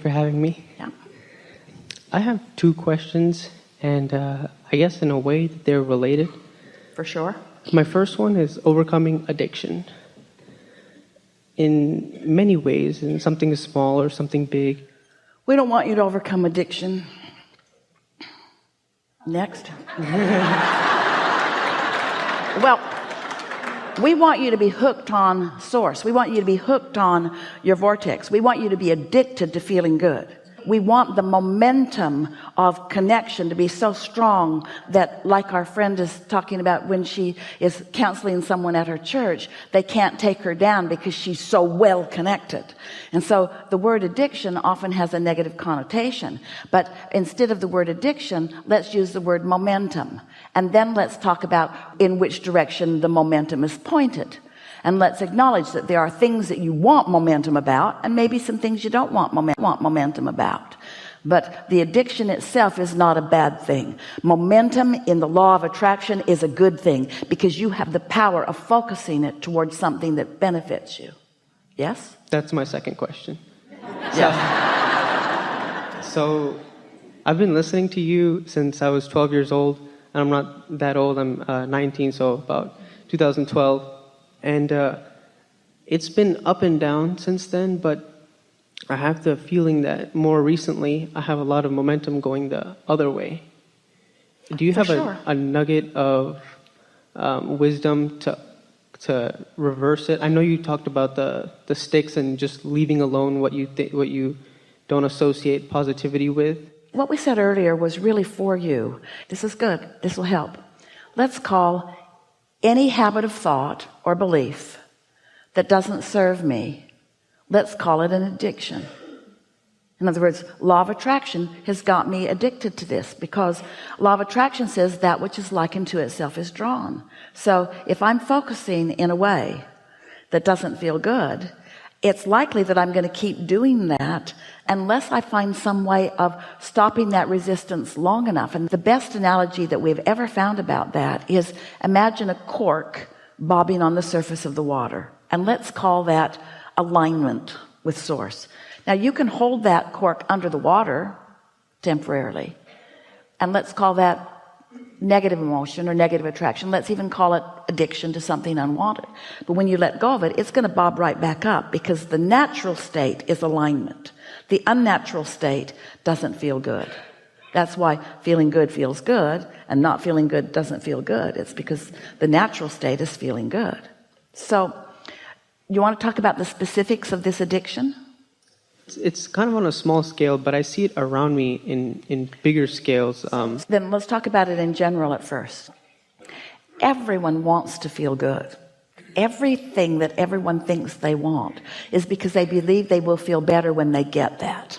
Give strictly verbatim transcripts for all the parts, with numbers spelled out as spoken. for having me. Yeah. I have two questions, and uh, I guess in a way that they're related. For sure. My first one is overcoming addiction. In many ways, in something small or something big. We don't want you to overcome addiction. Next. Well, we want you to be hooked on source. We want you to be hooked on your vortex. We want you to be addicted to feeling good. We want the momentum of connection to be so strong that, like our friend is talking about when she is counseling someone at her church, they can't take her down because she's so well connected. And so the word addiction often has a negative connotation, but instead of the word addiction, let's use the word momentum. And then let's talk about in which direction the momentum is pointed. And let's acknowledge that there are things that you want momentum about, and maybe some things you don't want, momen- want momentum about. But the addiction itself is not a bad thing. Momentum in the law of attraction is a good thing, because you have the power of focusing it towards something that benefits you. Yes? That's my second question. Yes. So, so I've been listening to you since I was twelve years old, and I'm not that old, I'm uh, nineteen, so about two thousand twelve. And uh, it's been up and down since then, but I have the feeling that more recently I have a lot of momentum going the other way. Do you For have sure. a, a nugget of um, wisdom to to reverse it? I know you talked about the, the sticks and just leaving alone what you th- what you don't associate positivity with. What we said earlier was really for you. This is good. This will help. Let's call any habit of thought or belief that doesn't serve me, let's call it an addiction. In other words, law of attraction has got me addicted to this, because law of attraction says that which is likened to itself is drawn. So if I'm focusing in a way that doesn't feel good, it's likely that I'm going to keep doing that unless I find some way of stopping that resistance long enough. And the best analogy that we've ever found about that is, imagine a cork bobbing on the surface of the water. And let's call that alignment with source. Now, you can hold that cork under the water temporarily, and let's call that negative emotion or negative attraction. Let's even call it addiction to something unwanted. But when you let go of it, it's going to bob right back up, because the natural state is alignment. The unnatural state doesn't feel good. That's why feeling good feels good and not feeling good doesn't feel good. It's because the natural state is feeling good. So you want to talk about the specifics of this addiction? It's kind of on a small scale, but I see it around me in, in bigger scales. Um. Then let's talk about it in general at first. Everyone wants to feel good. Everything that everyone thinks they want is because they believe they will feel better when they get that.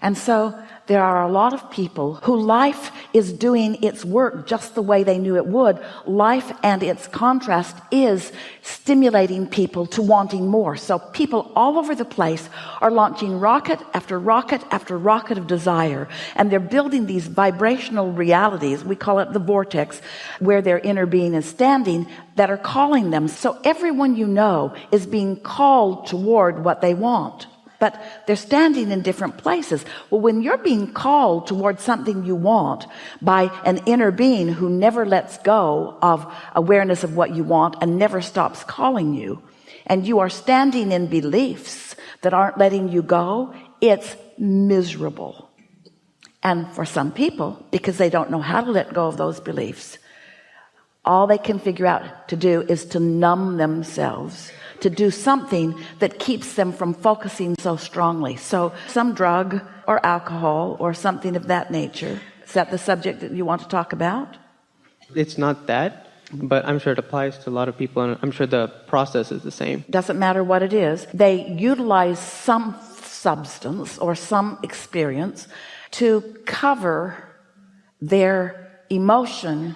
And so there are a lot of people who life is doing its work just the way they knew it would. Life and its contrast is stimulating people to wanting more. So people all over the place are launching rocket after rocket after rocket of desire. And they're building these vibrational realities, we call it the vortex, where their inner being is standing, that are calling them. So everyone you know is being called toward what they want. But they're standing in different places. Well, when you're being called towards something you want by an inner being who never lets go of awareness of what you want and never stops calling you, and you are standing in beliefs that aren't letting you go, it's miserable. And for some people, because they don't know how to let go of those beliefs, all they can figure out to do is to numb themselves, to do something that keeps them from focusing so strongly. So some drug or alcohol or something of that nature. Is that the subject that you want to talk about? It's not that, but I'm sure it applies to a lot of people, and I'm sure the process is the same. Doesn't matter what it is. They utilize some substance or some experience to cover their emotion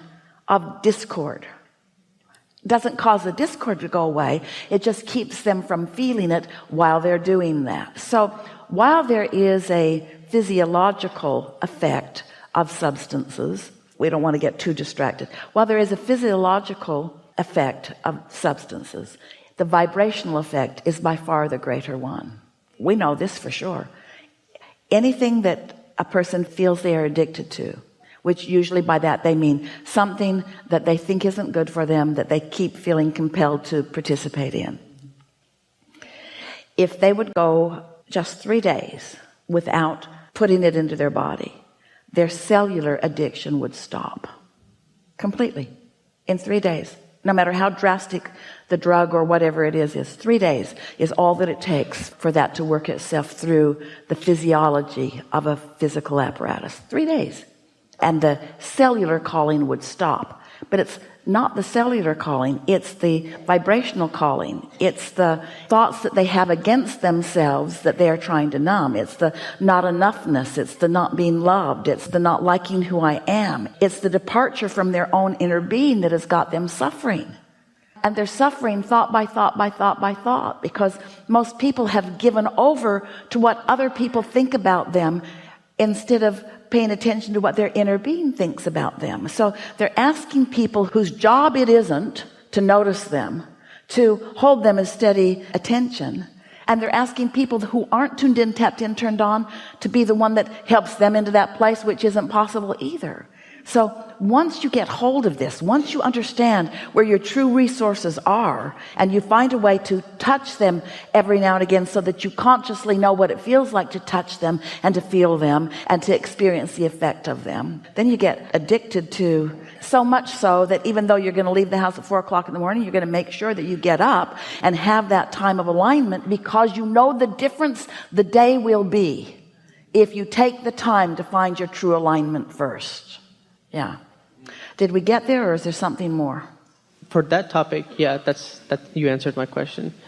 of discord. Doesn't cause the discord to go away. It just keeps them from feeling it while they're doing that. So while there is a physiological effect of substances, we don't want to get too distracted. While there is a physiological effect of substances, the vibrational effect is by far the greater one. We know this for sure. anything that a person feels they are addicted to, which usually by that they mean something that they think isn't good for them, that they keep feeling compelled to participate in. If they would go just three days without putting it into their body, their cellular addiction would stop completely in three days. No matter how drastic the drug or whatever it is, is three days is all that it takes for that to work itself through the physiology of a physical apparatus. Three days. And the cellular calling would stop. But it's not the cellular calling, it's the vibrational calling. It's the thoughts that they have against themselves that they are trying to numb. It's the not enoughness. It's the not being loved. It's the not liking who I am. It's the departure from their own inner being that has got them suffering. And they're suffering thought by thought by thought by thought, because most people have given over to what other people think about them instead of paying attention to what their inner being thinks about them. So they're asking people whose job it isn't to notice them, to hold them as steady attention. And they're asking people who aren't tuned in, tapped in, turned on, to be the one that helps them into that place, which isn't possible either. So once you get hold of this, once you understand where your true resources are, and you find a way to touch them every now and again so that you consciously know what it feels like to touch them and to feel them and to experience the effect of them, then you get addicted to so much so that even though you're going to leave the house at four o'clock in the morning, you're going to make sure that you get up and have that time of alignment, because you know the difference the day will be if you take the time to find your true alignment first. Yeah. Did we get there, or is there something more? For that topic, yeah, that's that you answered my question.